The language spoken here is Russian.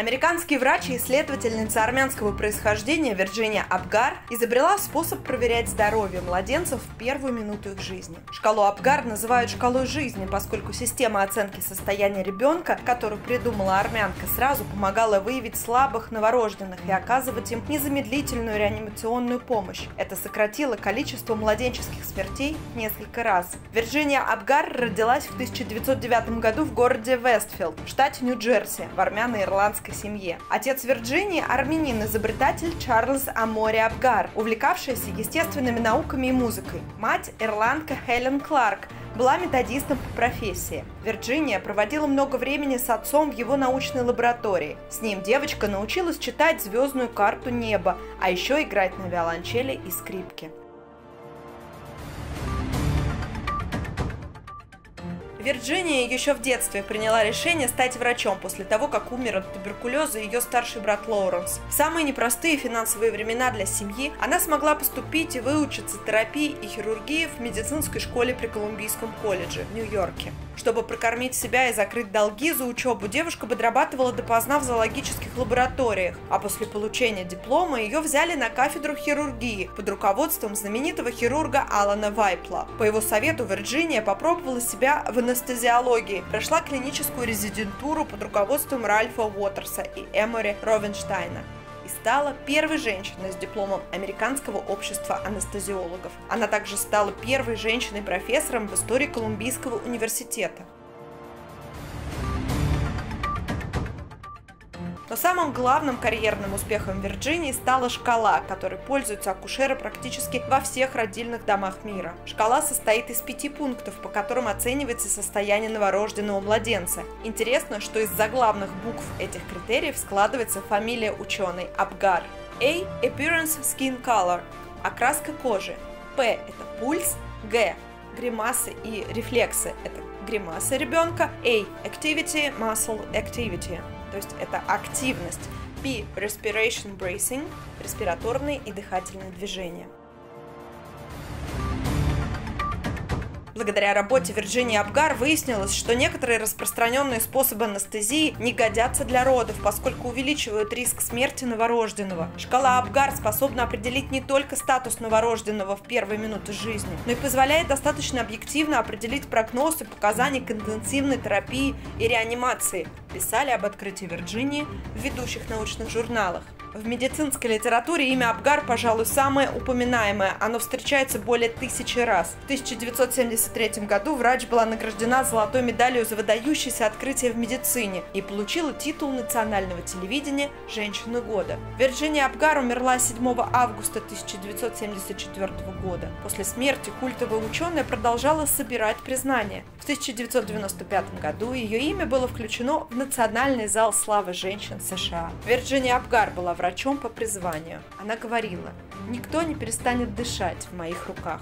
Американский врач и исследовательница армянского происхождения Вирджиния Апгар изобрела способ проверять здоровье младенцев в первую минуту их жизни. Шкалу Апгар называют шкалой жизни, поскольку система оценки состояния ребенка, которую придумала армянка, сразу помогала выявить слабых новорожденных и оказывать им незамедлительную реанимационную помощь. Это сократило количество младенческих смертей в несколько раз. Вирджиния Апгар родилась в 1909 году в городе Вестфилд, в штате Нью-Джерси, в армяно-ирландской семье. Отец Вирджинии – армянин-изобретатель Чарльз Эмори Апгар, увлекавшийся естественными науками и музыкой. Мать – ирландка Хелен Кларк, была методистом по профессии. Вирджиния проводила много времени с отцом в его научной лаборатории. С ним девочка научилась читать звездную карту неба, а еще играть на виолончели и скрипке. Вирджиния еще в детстве приняла решение стать врачом после того, как умер от туберкулеза ее старший брат Лоуренс. В самые непростые финансовые времена для семьи она смогла поступить и выучиться терапии и хирургии в медицинской школе при Колумбийском колледже в Нью-Йорке. Чтобы прокормить себя и закрыть долги за учебу, девушка подрабатывала допоздна в зоологических лабораториях, а после получения диплома ее взяли на кафедру хирургии под руководством знаменитого хирурга Алана Вайпла. По его совету Вирджиния попробовала себя в анестезиологии, прошла клиническую резидентуру под руководством Ральфа Уотерса и Эмори Ровенштайна и стала первой женщиной с дипломом Американского общества анестезиологов. Она также стала первой женщиной-профессором в истории Колумбийского университета. Но самым главным карьерным успехом Вирджинии стала шкала, которой пользуются акушеры практически во всех родильных домах мира. Шкала состоит из 5 пунктов, по которым оценивается состояние новорожденного младенца. Интересно, что из заглавных букв этих критериев складывается фамилия ученой Апгар. A – appearance skin color – окраска кожи. P – это пульс. G – гримасы и рефлексы – это гримасы ребенка. A – activity, muscle activity. То есть это активность. P – respiration bracing – респираторные и дыхательные движения. Благодаря работе Вирджинии Апгар выяснилось, что некоторые распространенные способы анестезии не годятся для родов, поскольку увеличивают риск смерти новорожденного. Шкала Апгар способна определить не только статус новорожденного в первые минуты жизни, но и позволяет достаточно объективно определить прогноз и показания к интенсивной терапии и реанимации, писали об открытии Вирджинии в ведущих научных журналах. В медицинской литературе имя Апгар, пожалуй, самое упоминаемое. Оно встречается более 1000 раз. В 1973 году врач была награждена золотой медалью за выдающееся открытие в медицине и получила титул национального телевидения «Женщина года». Вирджиния Апгар умерла 7 августа 1974 года. После смерти культовая ученая продолжала собирать признания. В 1995 году ее имя было включено в Национальный зал славы женщин США. Вирджиния Апгар была врачом по призванию. Она говорила: «Никто не перестанет дышать в моих руках».